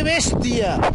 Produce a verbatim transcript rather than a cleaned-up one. ¡Qué bestia!